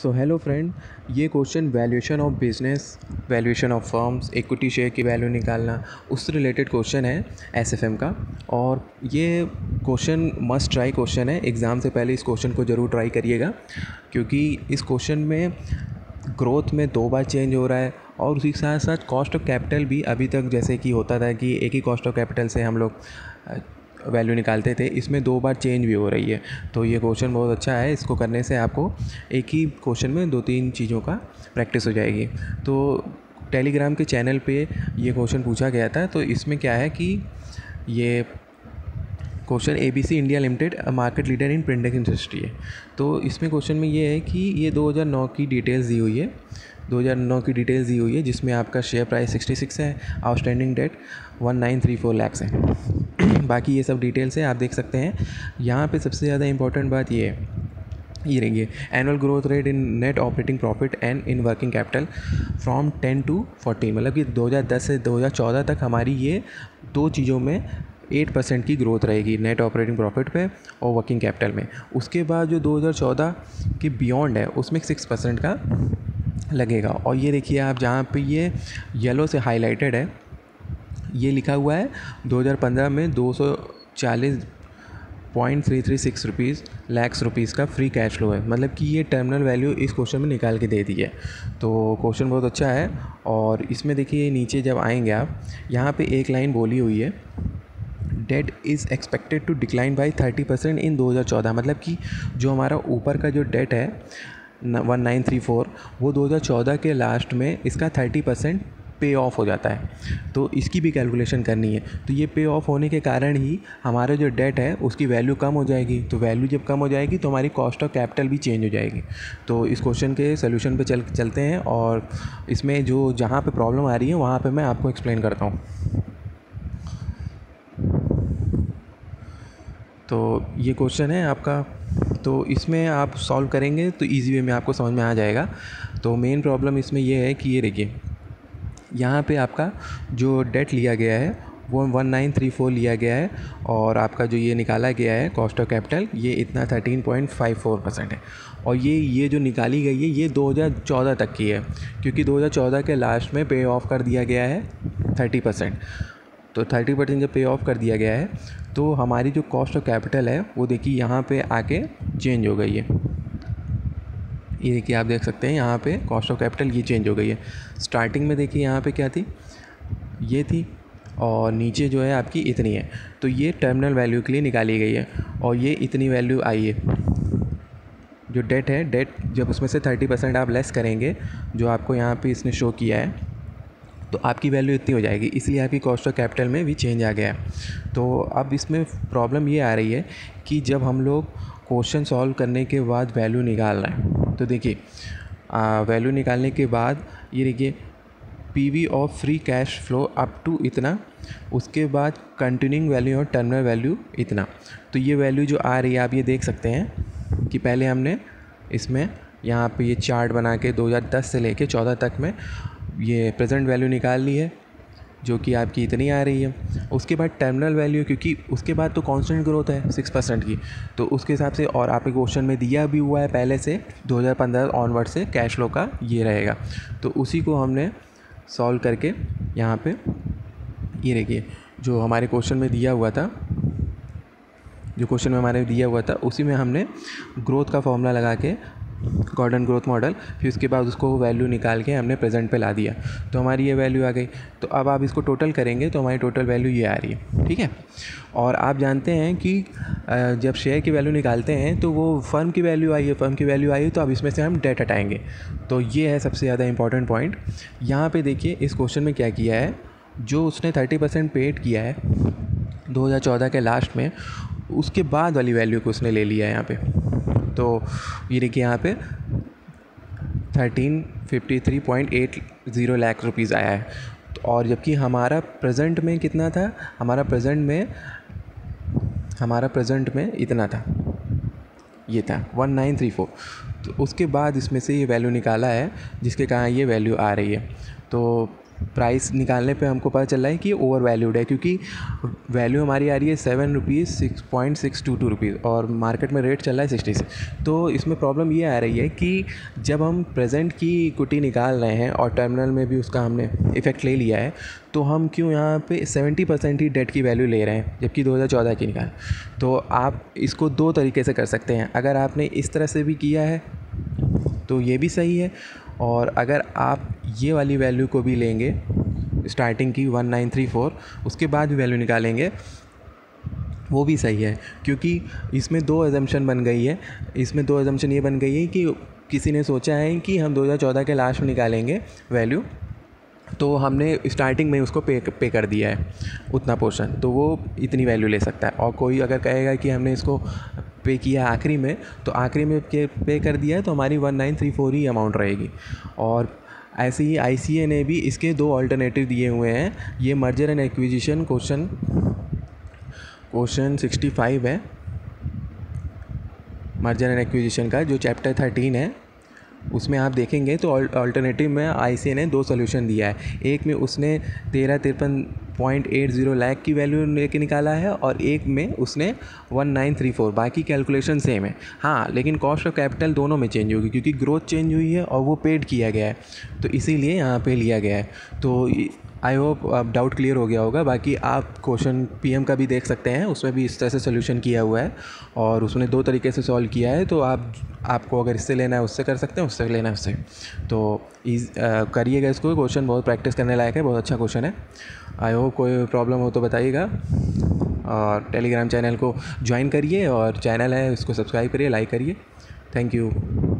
सो hello friend, ये question valuation of business, valuation of firms, equity share की value निकालना, उससे रिलेटेड क्वेश्चन है एसएफएम का। और ये क्वेश्चन मस्ट ट्राई क्वेश्चन है, एग्ज़ाम से पहले इस क्वेश्चन को ज़रूर ट्राई करिएगा, क्योंकि इस क्वेश्चन में ग्रोथ में 2 बार चेंज हो रहा है और उसी के साथ साथ कॉस्ट ऑफ कैपिटल भी। अभी तक जैसे कि होता था कि एक ही कॉस्ट ऑफ कैपिटल से हम लोग वैल्यू निकालते थे, इसमें 2 बार चेंज भी हो रही है। तो ये क्वेश्चन बहुत अच्छा है, इसको करने से आपको एक ही क्वेश्चन में 2-3 चीज़ों का प्रैक्टिस हो जाएगी। तो टेलीग्राम के चैनल पे ये क्वेश्चन पूछा गया था। तो इसमें क्या है कि ये question ABC India limited market leader in printing industry है। तो इसमें क्वेश्चन में ये है कि ये 2009 की डिटेल्स दी हुई है, 2009 की डिटेल्स दी हुई है, जिसमें आपका शेयर प्राइस 66 है, आउटस्टैंडिंग डेट 1934 लाख है। बाकी ये सब डिटेल्स है, आप देख सकते हैं। यहाँ पे सबसे ज़्यादा इंपॉर्टेंट बात ये है, ये रहेंगे annual growth rate in net operating profit and in working capital from 10 to 14, मतलब कि 2010 से 2014 तक हमारी ये 2 चीज़ों में 8% की ग्रोथ रहेगी, नेट ऑपरेटिंग प्रॉफिट पे और वर्किंग कैपिटल में। उसके बाद जो 2014 के बियॉन्ड है उसमें 6% का लगेगा। और ये देखिए आप, जहाँ पे ये येलो से हाईलाइटेड है, ये लिखा हुआ है 2015 में 240.336 लैक्स रुपीज़ का फ्री कैश फ्लो है, मतलब कि ये टर्मिनल वैल्यू इस क्वेश्चन में निकाल के दे दी है। तो क्वेश्चन बहुत अच्छा है। और इसमें देखिए नीचे जब आएंगे आप, यहाँ पे एक लाइन बोली हुई है, debt is expected to decline by 30% in 2014, मतलब कि जो हमारा ऊपर का जो डेट है 1934, वो 2014 के लास्ट में इसका 30% पे ऑफ हो जाता है। तो इसकी भी कैलकुलेशन करनी है। तो ये पे ऑफ होने के कारण ही हमारा जो डेट है उसकी वैल्यू कम हो जाएगी। तो वैल्यू जब कम हो जाएगी तो हमारी कॉस्ट ऑफ कैपिटल भी चेंज हो जाएगी। तो इस क्वेश्चन के सोल्यूशन पे चलते हैं, और इसमें जो जहाँ पे प्रॉब्लम आ रही है वहाँ पर मैं आपको एक्सप्लेन करता हूँ। तो ये क्वेश्चन है आपका, तो इसमें आप सॉल्व करेंगे तो इजी वे में आपको समझ में आ जाएगा। तो मेन प्रॉब्लम इसमें यह है कि ये देखिए, यहाँ पे आपका जो डेट लिया गया है वो 1934 लिया गया है, और आपका जो ये निकाला गया है कॉस्ट ऑफ कैपिटल ये इतना 13.54% है। और ये जो निकाली गई है ये 2014 तक की है, क्योंकि 2014 के लास्ट में पे ऑफ कर दिया गया है 30%। तो 30% जब पे ऑफ कर दिया गया है तो हमारी जो कॉस्ट ऑफ कैपिटल है वो देखिए यहाँ पे आके चेंज हो गई है। ये देखिए आप देख सकते हैं, यहाँ पे कॉस्ट ऑफ कैपिटल ये चेंज हो गई है। स्टार्टिंग में देखिए यहाँ पे क्या थी, ये थी, और नीचे जो है आपकी इतनी है। तो ये टर्मिनल वैल्यू के लिए निकाली गई है, और ये इतनी वैल्यू आई है। जो डेट है, डेट जब उसमें से 30% आप लेस करेंगे, जो आपको यहाँ पर इसने शो किया है, तो आपकी वैल्यू इतनी हो जाएगी। इसलिए आपकी कॉस्ट ऑफ कैपिटल में भी चेंज आ गया है। तो अब इसमें प्रॉब्लम ये आ रही है कि जब हम लोग क्वेश्चन सॉल्व करने के बाद वैल्यू निकाल रहे हैं, तो देखिए वैल्यू निकालने के बाद ये देखिए PV of free cash flow up to इतना, उसके बाद कंटिन्यूइंग वैल्यू और टर्मिनल वैल्यू इतना। तो ये वैल्यू जो आ रही है आप ये देख सकते हैं कि पहले हमने इसमें यहाँ पर ये चार्ट बना के 2010 से लेके 14 तक में ये प्रेजेंट वैल्यू निकाल ली है, जो कि आपकी इतनी आ रही है। उसके बाद टर्मिनल वैल्यू, क्योंकि उसके बाद तो कांस्टेंट ग्रोथ है 6% की, तो उसके हिसाब से, और आपके क्वेश्चन में दिया भी हुआ है पहले से 2015 ऑनवर्ड से कैश फ्लो का ये रहेगा, तो उसी को हमने सॉल्व करके यहाँ पे ये देखिए जो हमारे क्वेश्चन में दिया हुआ था, जो क्वेश्चन में हमारे दिया हुआ था उसी में हमने ग्रोथ का फॉर्मूला लगा के गॉर्डन ग्रोथ मॉडल, फिर उसके बाद उसको वैल्यू निकाल के हमने प्रेजेंट पे ला दिया, तो हमारी ये वैल्यू आ गई। तो अब आप इसको टोटल करेंगे तो हमारी टोटल वैल्यू ये आ रही है, ठीक है। और आप जानते हैं कि जब शेयर की वैल्यू निकालते हैं तो वो फर्म की वैल्यू आई है, फर्म की वैल्यू आई है, तो अब इसमें से हम डेट हटाएंगे। तो ये है सबसे ज़्यादा इंपॉर्टेंट पॉइंट। यहाँ पर देखिए इस क्वेश्चन में क्या किया है, जो उसने 30% पेड किया है 2014 के लास्ट में, उसके बाद वाली वैल्यू को उसने ले लिया है यहाँ पर। तो ये देखिए यहाँ पे 1353.80 लाख रुपीज़ आया है। तो और जबकि हमारा प्रेजेंट में कितना था, हमारा प्रेजेंट में इतना था, ये था 1934। तो उसके बाद इसमें से ये वैल्यू निकाला है, जिसके कारण ये वैल्यू आ रही है। तो प्राइस निकालने पे हमको पता चल रहा है कि ये ओवर वैल्यूड है, क्योंकि वैल्यू हमारी आ रही है 7 रुपीज़ 6.622 रुपीज़ और मार्केट में रेट चल रहा है 66। तो इसमें प्रॉब्लम ये आ रही है कि जब हम प्रेजेंट की इक्विटी निकाल रहे हैं और टर्मिनल में भी उसका हमने इफेक्ट ले लिया है, तो हम क्यों यहाँ पे 70% ही डेट की वैल्यू ले रहे हैं जबकि 2014 की निकाल। तो आप इसको दो तरीके से कर सकते हैं, अगर आपने इस तरह से भी किया है तो ये भी सही है, और अगर आप ये वाली वैल्यू को भी लेंगे स्टार्टिंग की 1934 उसके बाद भी वैल्यू निकालेंगे वो भी सही है, क्योंकि इसमें दो अजम्पशन बन गई है। इसमें दो अजम्पशन ये बन गई है कि किसी ने सोचा है कि हम 2014 के लास्ट में निकालेंगे वैल्यू, तो हमने स्टार्टिंग में उसको पे कर दिया है उतना पोर्शन, तो वो इतनी वैल्यू ले सकता है। और कोई अगर कहेगा कि हमने इसको पे किया आखिरी में, तो आखिरी में पे कर दिया है तो हमारी 1934 ही अमाउंट रहेगी। और ऐसे ही ICA ने भी इसके दो अल्टरनेटिव दिए हुए हैं, ये मर्जर एंड एक्विजिशन क्वेश्चन 65 है मर्जर एंड एक्विजिशन का, जो चैप्टर 13 है, उसमें आप देखेंगे तो अल्टरनेटिव में ICA ने दो सोल्यूशन दिया है। एक में उसने 1353.80 लाख की वैल्यू लेके निकाला है और एक में उसने 1934, बाकी कैलकुलेशन सेम है। हाँ, लेकिन कॉस्ट ऑफ कैपिटल दोनों में चेंज होगी क्योंकि ग्रोथ चेंज हुई है और वो पेड किया गया है, तो इसीलिए यहाँ पे लिया गया है। तो आई होप अब डाउट क्लियर हो गया होगा। बाकी आप क्वेश्चन PM का भी देख सकते हैं, उसमें भी इस तरह से सोल्यूशन किया हुआ है और उसने दो तरीके से सॉल्व किया है। तो आपको अगर इससे लेना है उससे कर सकते हैं, उससे लेना है उससे, तो करिएगा इसको। क्वेश्चन बहुत प्रैक्टिस करने लायक है, बहुत अच्छा क्वेश्चन है। आई होप कोई प्रॉब्लम हो तो बताइएगा, और टेलीग्राम चैनल को ज्वाइन करिए, और चैनल है उसको सब्सक्राइब करिए, लाइक करिए। Thank you.